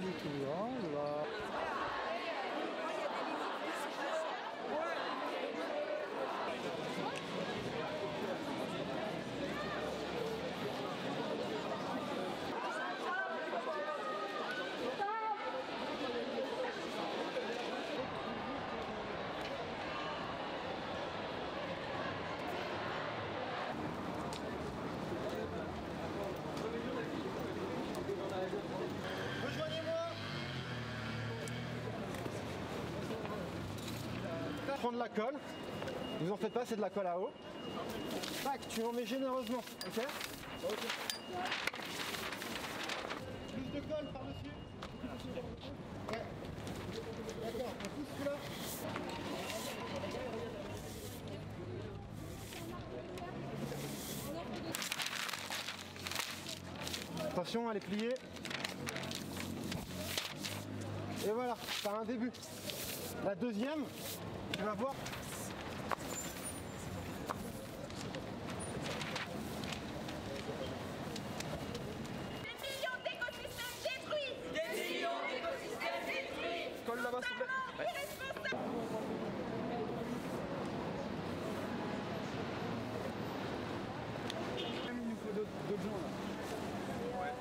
du tout, hein, là. Prendre la colle, ne vous en faites pas, c'est de la colle à eau. Tac, tu en mets généreusement, ok? Plus de colle par-dessus. Ouais. D'accord, on pousse celui-là. Attention, elle est pliée. Et voilà, t'as un début. La deuxième, tu vas voir. Des millions d'écosystèmes détruits. Des millions d'écosystèmes détruits. Colle là-bas, s'il te plaît. Irresponsable. Il nous faut d'autres gens là. Ouais.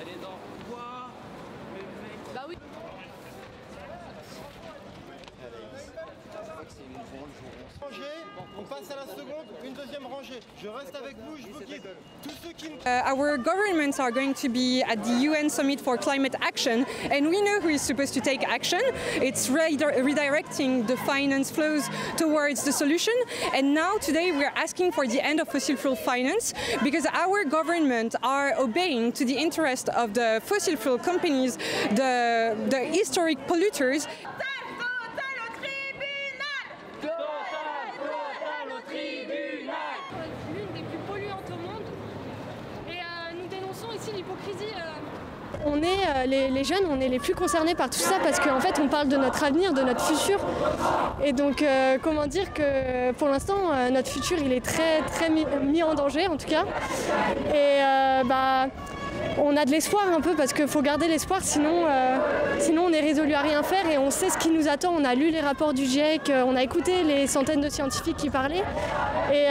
Elle est dans quoi? Bah oui. On passe à la seconde, une deuxième rangée. Je reste avec vous, je vous guide. Our governments are going to be at the UN Summit for Climate Action, and we know who is supposed to take action. It's redirecting the finance flows towards the solution. And now today we're asking for the end of fossil fuel finance, because our governments are obeying to the interest of the fossil fuel companies, the historic polluters. On est les jeunes, on est les plus concernés par tout ça parce qu'en fait on parle de notre avenir, de notre futur. Et donc comment dire que pour l'instant notre futur il est très mis en danger en tout cas. Et on a de l'espoir un peu parce qu'il faut garder l'espoir sinon, sinon on est résolu à rien faire et on sait ce qui nous attend. On a lu les rapports du GIEC, on a écouté les centaines de scientifiques qui parlaient et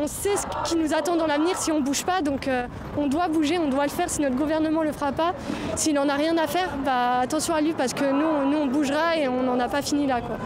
on sait ce qui nous attend dans l'avenir si on ne bouge pas. Donc on doit bouger, on doit le faire. Si notre gouvernement ne le fera pas, s'il n'en a rien à faire, attention à lui parce que nous on bougera et on n'en a pas fini là, quoi.